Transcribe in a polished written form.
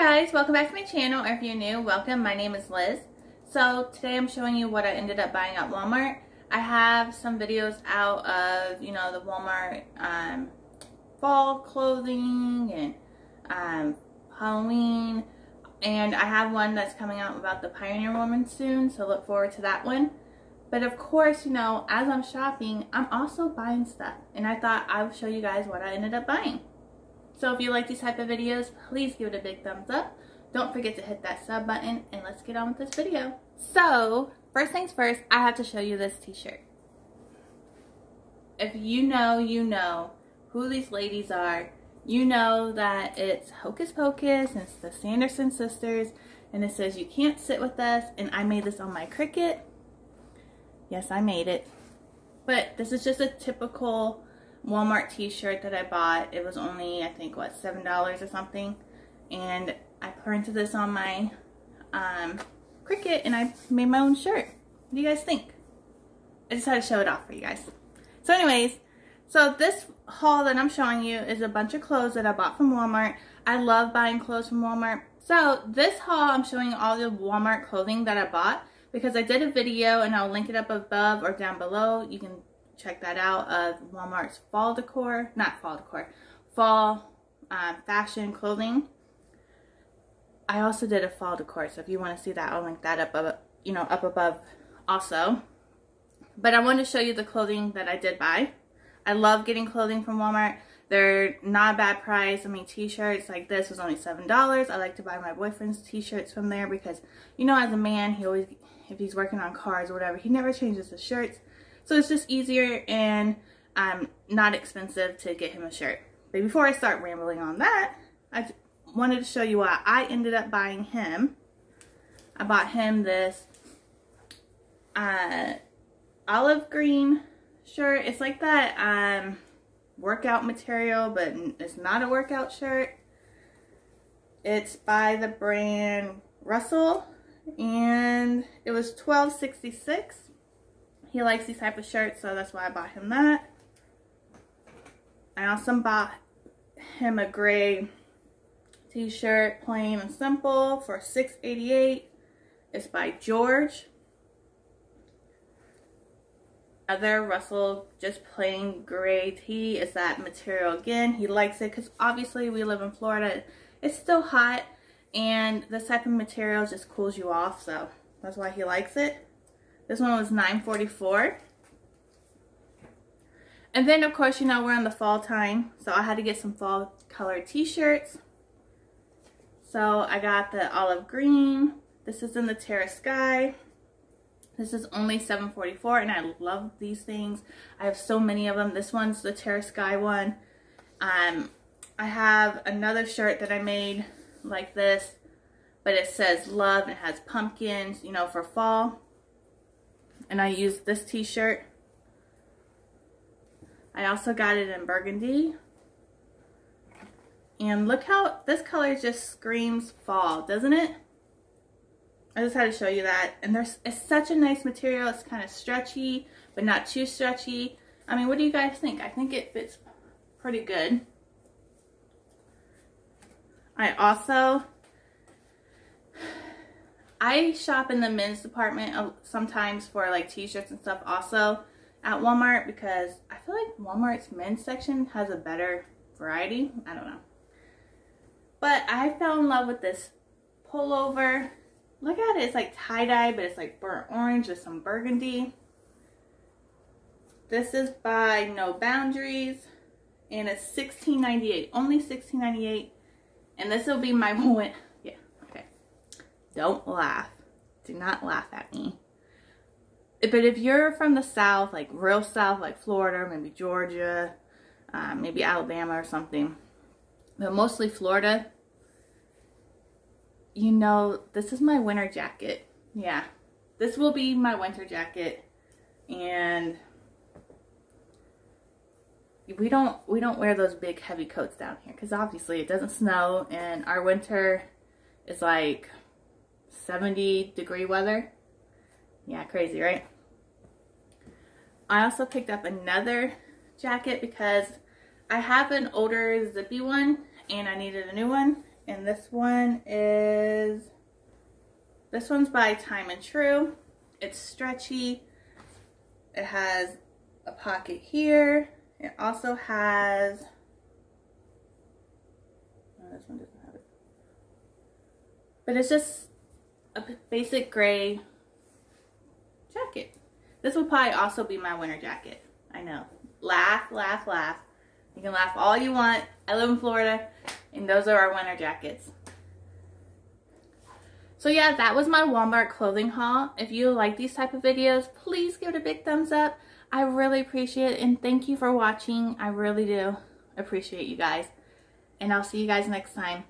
guys, welcome back to my channel, or if you're new, welcome. My name is Liz. So today I'm showing you what I ended up buying at Walmart. I have some videos out of, you know, the Walmart fall clothing and Halloween, and I have one that's coming out about the Pioneer Woman soon, so look forward to that one. But of course, you know, as I'm shopping, I'm also buying stuff, and I thought I would show you guys what I ended up buying. So if you like these type of videos, please give it a big thumbs up. Don't forget to hit that sub button, and let's get on with this video. So first things first, I have to show you this t-shirt. If you know, you know who these ladies are. You know that it's Hocus Pocus, and it's the Sanderson sisters, and it says, "You can't sit with us," and I made this on my Cricut. Yes, I made it. But this is just a typical Walmart t-shirt that I bought. It was only, I think, what, $7 or something, and I printed this on my Cricut, and I made my own shirt. What do you guys think? I just had to show it off for you guys. So anyways, so this haul that I'm showing you is a bunch of clothes that I bought from Walmart. I love buying clothes from Walmart. So this haul, I'm showing all the Walmart clothing that I bought, because I did a video, and I'll link it up above or down below. You can check that out, of Walmart's fall decor, not fall decor, fall fashion clothing. I also did a fall decor, so if you want to see that, I'll link that up, you know, up above also. But I want to show you the clothing that I did buy. I love getting clothing from Walmart. They're not a bad price. I mean, t-shirts like this was only $7. I like to buy my boyfriend's t-shirts from there because, you know, as a man, he always, if he's working on cars or whatever, he never changes his shirts. So it's just easier and not expensive to get him a shirt. But before I start rambling on that, I wanted to show you why I ended up buying him. I bought him this olive green shirt. It's like that workout material, but it's not a workout shirt. It's by the brand Russell, and it was $12.66. He likes these type of shirts, so that's why I bought him that. I also bought him a gray t-shirt, plain and simple, for $6.88. It's by George. Other Russell, just plain gray tee, is that material again. He likes it because obviously we live in Florida. It's still hot, and this type of material just cools you off, so that's why he likes it. This one was $9.44. And then, of course, you know, we're in the fall time, so I had to get some fall color t-shirts. So I got the olive green. This is in the Terra Sky. This is only $7.44, and I love these things. I have so many of them. This one's the Terra Sky one. I have another shirt that I made like this, but it says love, and it has pumpkins, you know, for fall. And I used this t-shirt. I also got it in burgundy. And look how this color just screams fall, doesn't it? I just had to show you that. And it's such a nice material. It's kind of stretchy, but not too stretchy. I mean, what do you guys think? I think it fits pretty good. I also, I shop in the men's department sometimes for like t-shirts and stuff also at Walmart, because I feel like Walmart's men's section has a better variety. I don't know. But I fell in love with this pullover. Look at it. It's like tie-dye, but it's like burnt orange with some burgundy. This is by No Boundaries, and it's $16.98. Only $16.98. And this will be my moment. Don't laugh. Do not laugh at me. But if you're from the South, like real South, like Florida, maybe Georgia, maybe Alabama or something, but mostly Florida, you know, this is my winter jacket. Yeah, this will be my winter jacket. And we don't wear those big heavy coats down here, because obviously it doesn't snow, and our winter is like 70-degree weather. Yeah, crazy, right? I also picked up another jacket because I have an older zippy one, and I needed a new one, and this one's by Time and True. It's stretchy. It has a pocket here. It also has, oh, this one doesn't have it, but it's just a basic gray jacket. This will probably also be my winter jacket. I know. Laugh, laugh, laugh. You can laugh all you want. I live in Florida, and those are our winter jackets. So yeah, that was my Walmart clothing haul. If you like these type of videos, please give it a big thumbs up. I really appreciate it, and thank you for watching. I really do appreciate you guys, and I'll see you guys next time.